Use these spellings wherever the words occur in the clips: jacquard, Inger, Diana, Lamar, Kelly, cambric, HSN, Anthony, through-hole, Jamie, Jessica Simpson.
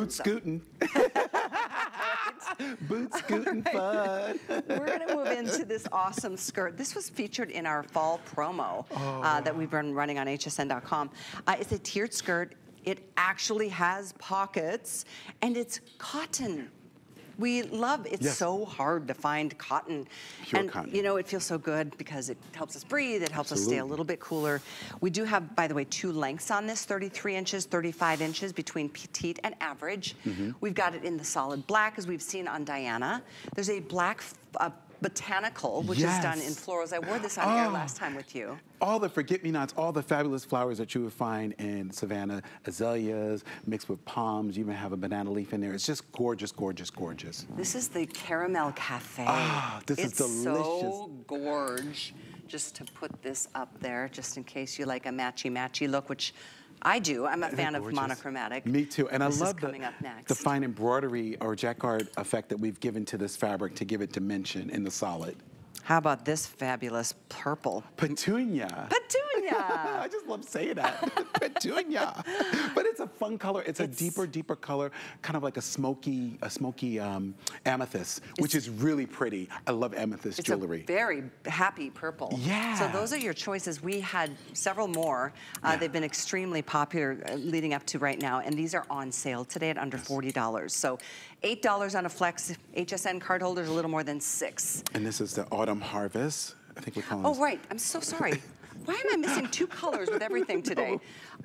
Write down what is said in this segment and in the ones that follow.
Boot scooting. Boot scooting fun. We're going to move into this awesome skirt. This was featured in our fall promo that we've been running on hsn.com. It's a tiered skirt. It actually has pockets, and it's cotton. We love it. It's so hard to find cotton. Pure and, cotton. You know, it feels so good because it helps us breathe. It helps us stay a little bit cooler. We do have, by the way, two lengths on this, 33 inches, 35 inches between petite and average. We've got it in the solid black, as we've seen on Diana. There's a black botanical, which is done in florals. I wore this on air last time with you. All the forget-me-nots, all the fabulous flowers that you would find in Savannah, azaleas mixed with palms. You may have a banana leaf in there. It's just gorgeous, gorgeous, gorgeous. This is the Caramel Cafe. Ah, this is delicious. It's so gorge. Just to put this up there, just in case you like a matchy-matchy look, which I do. I'm a fan of monochromatic. Me too. And I love the fine embroidery or jacquard effect that we've given to this fabric to give it dimension in the solid. How about this fabulous purple? Petunia. Petunia. I just love saying that. Petunia. But it's a fun color. It's a deeper, deeper color, kind of like a smoky amethyst, which is really pretty. I love amethyst jewelry. It's a very happy purple. Yeah. So those are your choices. We had several more. They've been extremely popular leading up to right now, and these are on sale today at under $40. So $8 on a flex. HSN card holders a little more than $6. And this is the autumn harvest. I think we're calling this. Oh, right. I'm so sorry. Why am I missing two colors with everything today?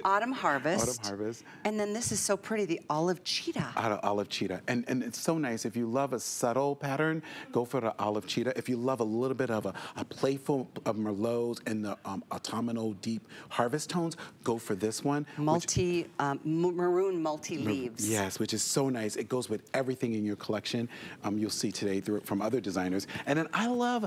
Autumn harvest. Autumn harvest. And then this is so pretty, the olive cheetah. Olive cheetah. And it's so nice. If you love a subtle pattern, go for the olive cheetah. If you love a little bit of a playful of merlots and the autumnal deep harvest tones, go for this one. Maroon multi-leaves. Yes, which is so nice. It goes with everything in your collection. You'll see today from other designers. And then I love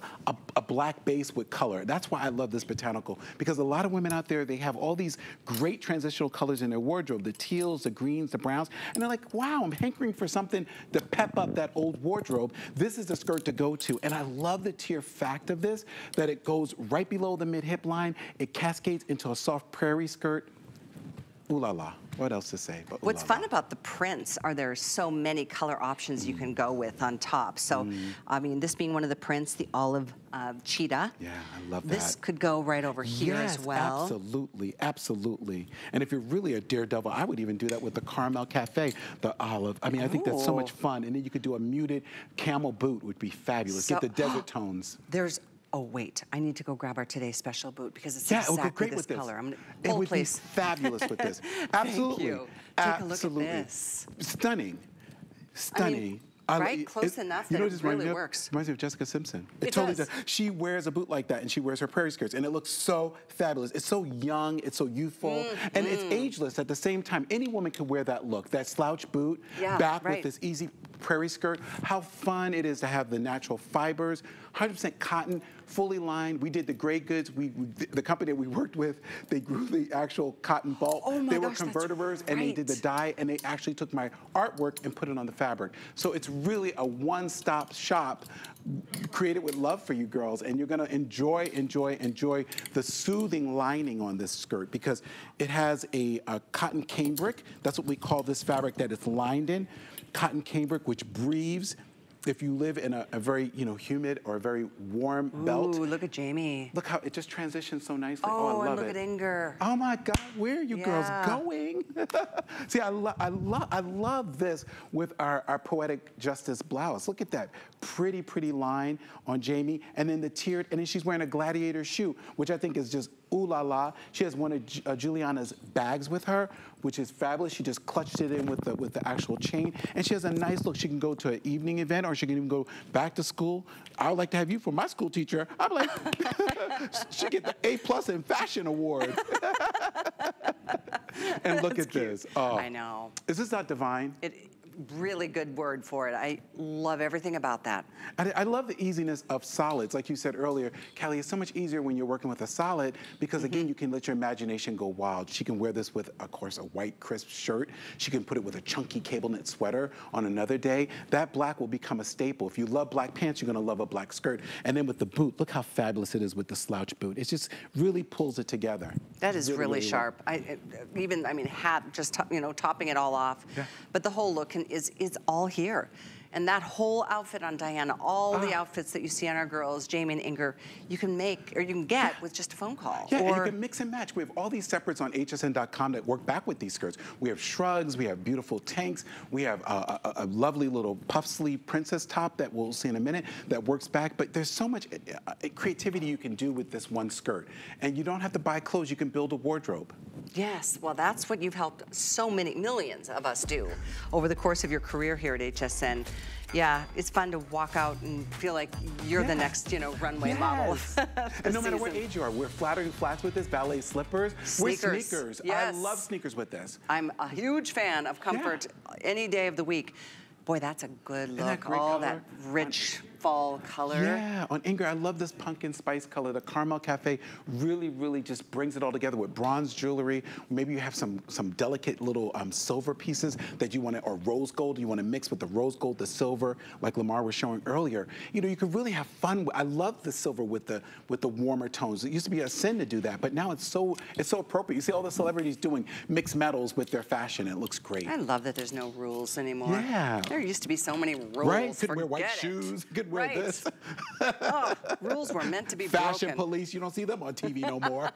a black base with color. That's why I love this botanical. Because a lot of women out there, they have all these great transitional colors in their wardrobe, the teals, the greens, the browns, and they're like, wow, I'm hankering for something to pep up that old wardrobe. This is the skirt to go to, and I love the tier fact of this, that it goes right below the mid-hip line, it cascades into a soft prairie skirt. Ooh la la. What else to say? But what's fun about the prints are there are so many color options you can go with on top. So, I mean, this being one of the prints, the olive cheetah. Yeah, I love that. This could go right over here as well. Absolutely, absolutely. And if you're really a daredevil, I would even do that with the Caramel Cafe, the olive. I mean, I think that's so much fun. And then you could do a muted camel boot would be fabulous. So, get the desert tones. There's oh wait, I need to go grab our today's special boot because it's exactly this color. I'm gonna pull, please. It would be fabulous with this. Absolutely. Thank you. Absolutely. Take a look at this. Stunning. Stunning. I mean, right? Close enough that it really works. Reminds me of Jessica Simpson. It totally does. She wears a boot like that, and she wears her prairie skirts, and it looks so fabulous. It's so young, it's so youthful, and it's ageless at the same time. Any woman can wear that look, that slouch boot, back with this easy prairie skirt. How fun it is to have the natural fibers, 100% cotton, fully lined. We did the gray goods. The company that we worked with, they grew the actual cotton ball. Oh my gosh, were converters, and they did the dye, and they actually took my artwork and put it on the fabric. So it's really a one-stop shop created with love for you girls, and you're gonna enjoy the soothing lining on this skirt because it has a cotton cambric. That's what we call this fabric that it's lined in. Cotton cambric, which breathes. If you live in a very, you know, humid or a very warm belt. Ooh, look at Jamie. Look how it just transitions so nicely. Oh, I love it. Oh, look at Inger. Oh my God, where are you girls going? See, I love this with our Poetic Justice blouse. Look at that pretty, pretty line on Jamie, and then the tiered, and then she's wearing a gladiator shoe, which I think is just ooh la la. She has one of Juliana's bags with her, which is fabulous. She just clutched it in with the actual chain, and she has a nice look. She can go to an evening event, or she can even go back to school. I would like to have you for my school teacher. I'm like, she get the A+ in fashion award. And look at this. Oh, I know. Is this not divine? It really good word for it. I love everything about that. I love the easiness of solids. Like you said earlier, Kelly, it's so much easier when you're working with a solid because, again, you can let your imagination go wild. She can wear this with, of course, a white, crisp shirt. She can put it with a chunky cable knit sweater on another day. That black will become a staple. If you love black pants, you're going to love a black skirt. And then with the boot, look how fabulous it is with the slouch boot. It just really pulls it together. That is really, really sharp. I mean, hat, just, you know, topping it all off. Yeah. But the whole look is all here. And that whole outfit on Diana, all the outfits that you see on our girls, Jamie and Inger, you can make, or you can get with just a phone call. Yeah, and you can mix and match. We have all these separates on hsn.com that work back with these skirts. We have shrugs, we have beautiful tanks, we have a lovely little puff sleeve princess top that we'll see in a minute that works back, but there's so much creativity you can do with this one skirt. And you don't have to buy clothes, you can build a wardrobe. Yes, well that's what you've helped so many, millions of us do over the course of your career here at HSN. Yeah, it's fun to walk out and feel like you're the next, you know, runway model. And no matter what age you are, we're flattering flats with this, ballet slippers. We're sneakers. Yes. I love sneakers with this. I'm a huge fan of comfort any day of the week. Boy, that's a good look. That all color. That rich fall color. Yeah, on Inger, I love this pumpkin spice color. The Carmel Cafe really, really just brings it all together with bronze jewelry. Maybe you have some delicate little silver pieces that you want to, or rose gold, you want to mix with the rose gold, the silver, like Lamar was showing earlier. You know, you could really have fun with, I love the silver with the warmer tones. It used to be a sin to do that, but now it's so appropriate. You see all the celebrities doing mixed metals with their fashion. It looks great. I love that there's no rules anymore. Yeah. There used to be so many rules. Right, could wear white shoes, could wear this. Oh, rules were meant to be broken. Fashion police, you don't see them on TV no more.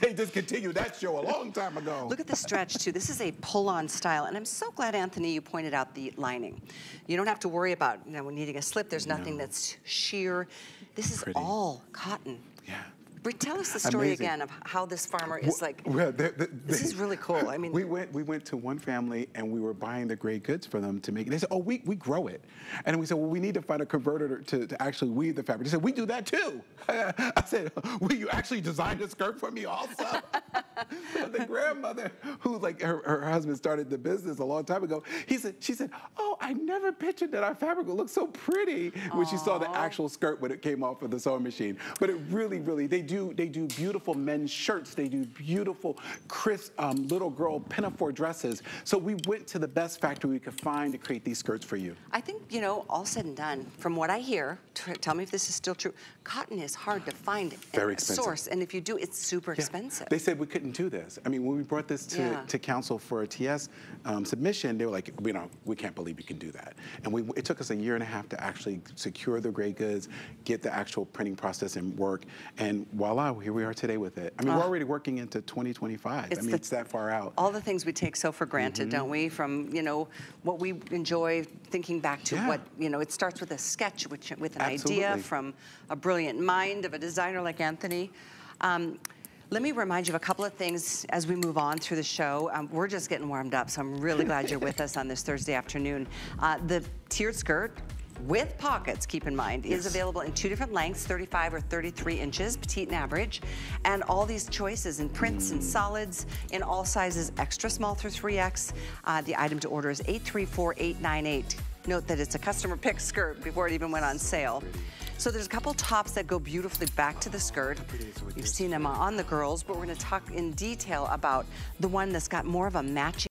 They discontinued that show a long time ago. Look at the stretch too, this is a pull-on style, and I'm so glad, Anthony, you pointed out the lining. You don't have to worry about, you know, needing a slip, there's nothing that's sheer. This is all cotton. Yeah. Tell us the story again of how this farmer is like, this is really cool. I mean, we went to one family and we were buying the gray goods for them to make. They said, oh, we grow it. And we said, well, we need to find a converter to actually weave the fabric. They said, we do that too. I said, well, you actually designed a skirt for me also? So the grandmother, who like her husband started the business a long time ago, she said, oh, I never pictured that our fabric would look so pretty when she saw the actual skirt when it came off of the sewing machine. But it really, really, they do beautiful men's shirts. They do beautiful, crisp, little girl pinafore dresses. So we went to the best factory we could find to create these skirts for you. I think, you know, all said and done, from what I hear, tell me if this is still true, cotton is hard to find a source. And if you do, it's super expensive. They said we couldn't do this. I mean, when we brought this to council for a TS submission, they were like, you know, we can't believe you can do that. And it took us a year and a half to actually secure the gray goods, get the actual printing process and work, and voila, here we are today with it. I mean, we're already working into 2025. I mean, it's that far out. All the things we take so for granted, don't we? From, you know, what we enjoy, thinking back to what, you know, it starts with a sketch, with an idea from a brilliant mind of a designer like Anthony. Let me remind you of a couple of things as we move on through the show. We're just getting warmed up, so I'm really glad you're with us on this Thursday afternoon. The tiered skirt, with pockets, keep in mind, is available in two different lengths, 35 or 33 inches, petite and average, and all these choices in prints and solids in all sizes, extra small through 3X. The item to order is 834-898. Note that it's a customer pick skirt before it even went on sale. So there's a couple tops that go beautifully back to the skirt. You've seen them on the girls, but we're gonna talk in detail about the one that's got more of a matching